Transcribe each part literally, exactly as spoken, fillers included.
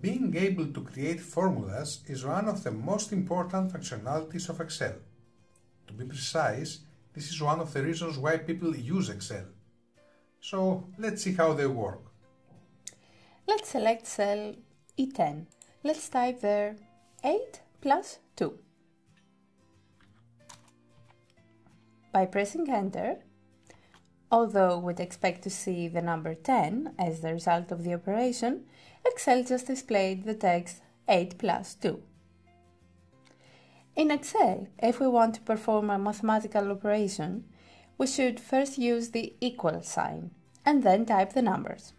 Being able to create formulas is one of the most important functionalities of Excel. To be precise, this is one of the reasons why people use Excel. So, let's see how they work. Let's select cell E ten. Let's type there eight plus two. By pressing Enter, although we'd expect to see the number ten as the result of the operation, Excel just displayed the text eight plus two. In Excel, if we want to perform a mathematical operation, we should first use the equal sign and then type the numbers.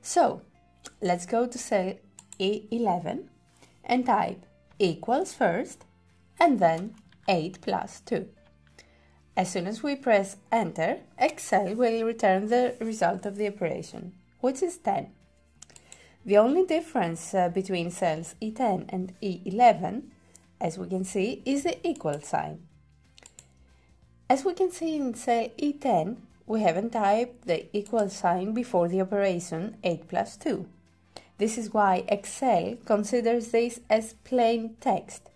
So, let's go to cell E eleven and type equals first and then eight plus two. As soon as we press Enter, Excel will return the result of the operation, which is ten. The only difference uh, between cells E ten and E eleven, as we can see, is the equal sign. As we can see in cell E ten, we haven't typed the equal sign before the operation eight plus two. This is why Excel considers this as plain text.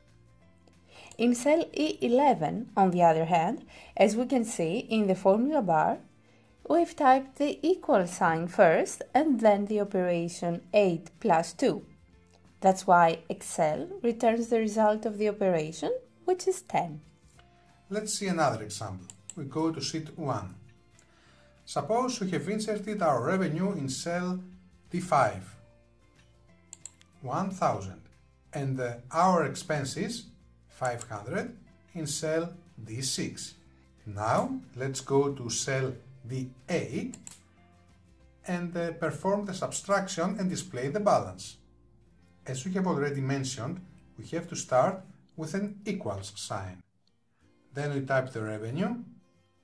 In cell E eleven, on the other hand, as we can see in the formula bar, we've typed the equal sign first and then the operation eight plus two. That's why Excel returns the result of the operation, which is ten. Let's see another example. We go to sheet one. Suppose we have inserted our revenue in cell D five, one thousand, and our expenses, five hundred, in cell D six. Now let's go to cell D eight and uh, perform the subtraction and display the balance. As we have already mentioned, we have to start with an equals sign. Then we type the revenue,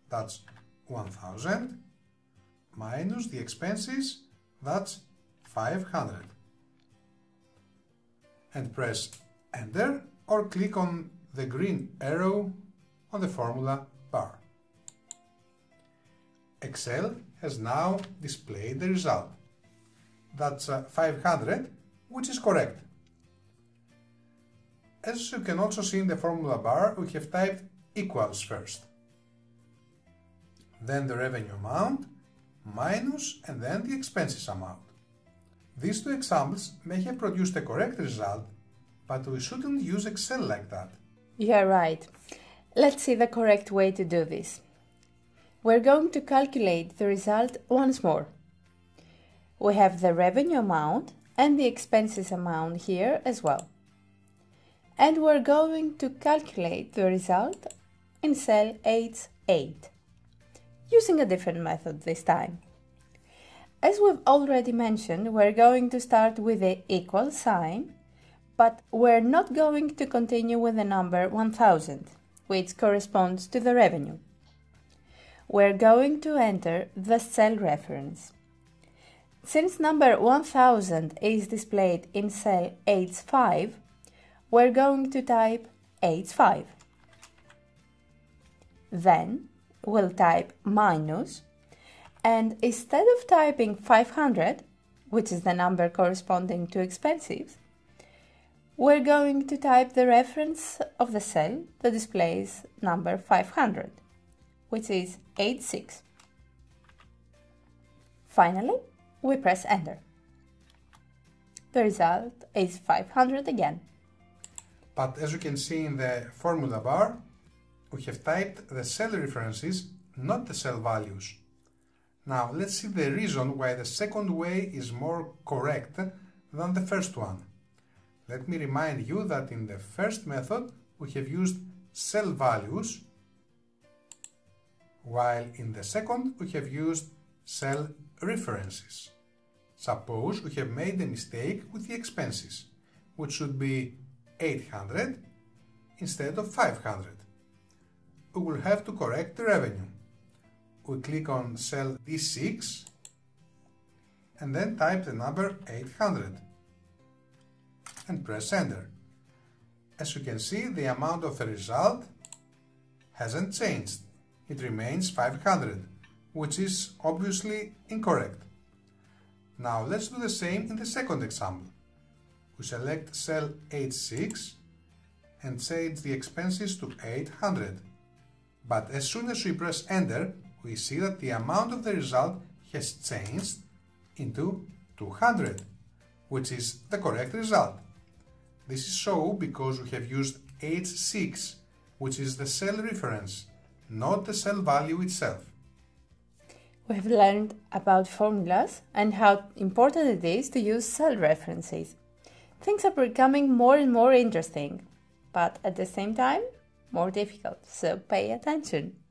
that's one thousand, minus the expenses, that's five hundred. And press Enter or click on the green arrow on the formula bar. Excel has now displayed the result. That's five hundred, which is correct. As you can also see in the formula bar, we have typed equals first, then the revenue amount, minus, and then the expenses amount. These two examples may have produced the correct result, but we shouldn't use Excel like that. You're right. Let's see the correct way to do this. We're going to calculate the result once more. We have the revenue amount and the expenses amount here as well. And we're going to calculate the result in cell H eight, using a different method this time. As we've already mentioned, we're going to start with the equal sign, but we're not going to continue with the number one thousand, which corresponds to the revenue. We're going to enter the cell reference. Since number one thousand is displayed in cell H five, we're going to type H five. Then we'll type minus, and instead of typing five hundred, which is the number corresponding to expenses, we're going to type the reference of the cell that displays number five hundred, which is H six. Finally, we press Enter. The result is five hundred again. But as you can see in the formula bar, we have typed the cell references, not the cell values. Now let's see the reason why the second way is more correct than the first one. Let me remind you that in the first method we have used cell values, while in the second we have used cell references. Suppose we have made a mistake with the expenses, which should be eight hundred instead of five hundred. We will have to correct the revenue. We click on cell D six and then type the number eight hundred. And press Enter. As you can see, the amount of the result hasn't changed. It remains five hundred, which is obviously incorrect. Now let's do the same in the second example. we select cell H six and change the expenses to eight hundred. But as soon as we press enter, we see that the amount of the result has changed into two hundred, which is the correct result. This is so because we have used H six, which is the cell reference, not the cell value itself. We have learned about formulas and how important it is to use cell references. Things are becoming more and more interesting, but at the same time, more difficult, so pay attention.